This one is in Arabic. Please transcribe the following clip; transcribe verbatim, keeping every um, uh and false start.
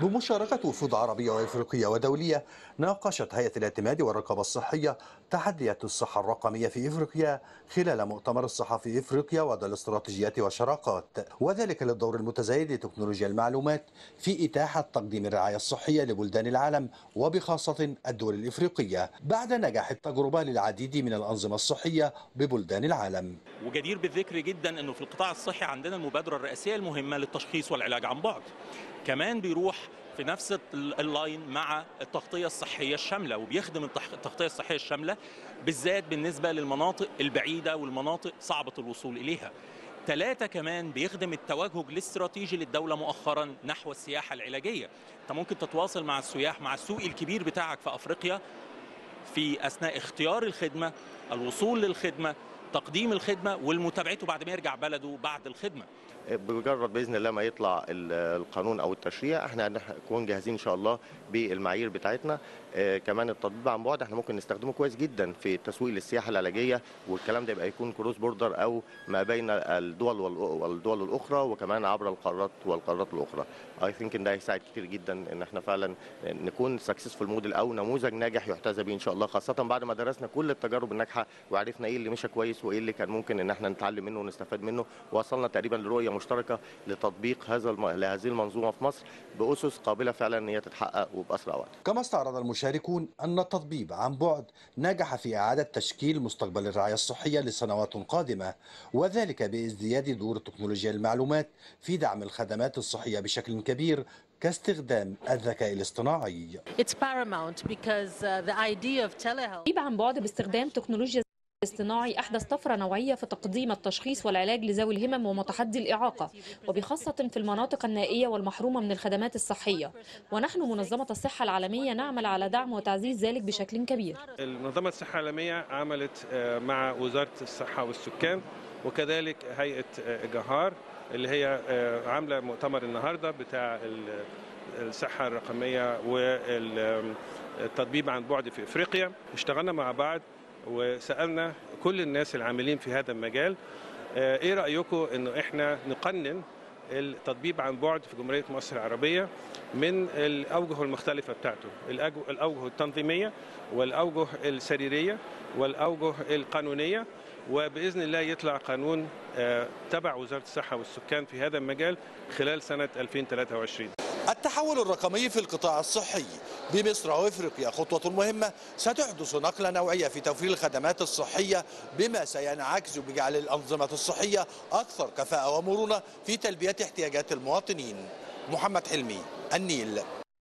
بمشاركة وفود عربية وإفريقية ودولية، ناقشت هيئة الاعتماد والرقابة الصحية تحديات الصحة الرقمية في إفريقيا خلال مؤتمر الصحة في إفريقيا وضع الاستراتيجيات والشراكات، وذلك للدور المتزايد لتكنولوجيا المعلومات في إتاحة تقديم الرعاية الصحية لبلدان العالم وبخاصة الدول الإفريقية بعد نجاح التجربة للعديد من الأنظمة الصحية ببلدان العالم. وجدير بالذكر جدا أنه في القطاع الصحي عندنا المبادرة الرئاسية المهمة للتشخيص والعلاج عن بعد، كمان بيروح في نفس اللاين مع التغطية الصحية الشاملة، وبيخدم التغطية الصحية الشاملة بالذات بالنسبة للمناطق البعيدة والمناطق صعبة الوصول إليها. ثلاثة كمان بيخدم التوجه الاستراتيجي للدولة مؤخرا نحو السياحة العلاجية. أنت ممكن تتواصل مع السياح مع السوق الكبير بتاعك في أفريقيا في أثناء اختيار الخدمة، الوصول للخدمة، تقديم الخدمة والمتابعته بعد ما يرجع بلده بعد الخدمة. بمجرد باذن الله ما يطلع القانون او التشريع احنا هنكون جاهزين ان شاء الله بالمعايير بتاعتنا. اه كمان التطبيق عن بعد احنا ممكن نستخدمه كويس جدا في التسويق للسياحه العلاجيه، والكلام ده يبقى يكون كروس بوردر او ما بين الدول والدول الاخرى وكمان عبر القارات والقارات الاخرى. اي ثينك ان ده هيساعد كتير جدا ان احنا فعلا نكون سكسسفول موديل او نموذج ناجح يحتذى به ان شاء الله، خاصه بعد ما درسنا كل التجارب الناجحه وعرفنا ايه اللي مشى كويس وايه اللي كان ممكن ان احنا نتعلم منه ونستفاد منه. وصلنا تقريبا لرؤيه مشتركه لتطبيق هذا الم... لهذه المنظومه في مصر باسس قابله فعلا ان هي تتحقق وباسرع وقت. كما استعرض المشاركون ان التطبيق عن بعد نجح في اعاده تشكيل مستقبل الرعايه الصحيه لسنوات قادمه، وذلك بازدياد دور تكنولوجيا المعلومات في دعم الخدمات الصحيه بشكل كبير كاستخدام الذكاء الاصطناعي. التطبيق عن بعد باستخدام تكنولوجيا الاصطناعي أحدث طفرة نوعية في تقديم التشخيص والعلاج لذوي الهمم ومتحدي الإعاقة، وبخاصة في المناطق النائية والمحرومة من الخدمات الصحية، ونحن منظمة الصحة العالمية نعمل على دعم وتعزيز ذلك بشكل كبير. منظمة الصحة العالمية عملت مع وزارة الصحة والسكان وكذلك هيئة جهار اللي هي عاملة مؤتمر النهاردة بتاع الصحة الرقمية والتطبيب عن بعد في إفريقيا. اشتغلنا مع بعض وسألنا كل الناس العاملين في هذا المجال ايه رأيكم انه احنا نقنن التطبيب عن بعد في جمهورية مصر العربية من الأوجه المختلفة بتاعته، الأوجه التنظيمية والأوجه السريرية والأوجه القانونية، وبإذن الله يطلع قانون تبع وزارة الصحة والسكان في هذا المجال خلال سنة ألفين وثلاثة وعشرين. التحول الرقمي في القطاع الصحي بمصر وافريقيا خطوة مهمة ستحدث نقلة نوعية في توفير الخدمات الصحية، بما سينعكس بجعل الأنظمة الصحية أكثر كفاءة ومرونة في تلبية احتياجات المواطنين. محمد حلمي النيل.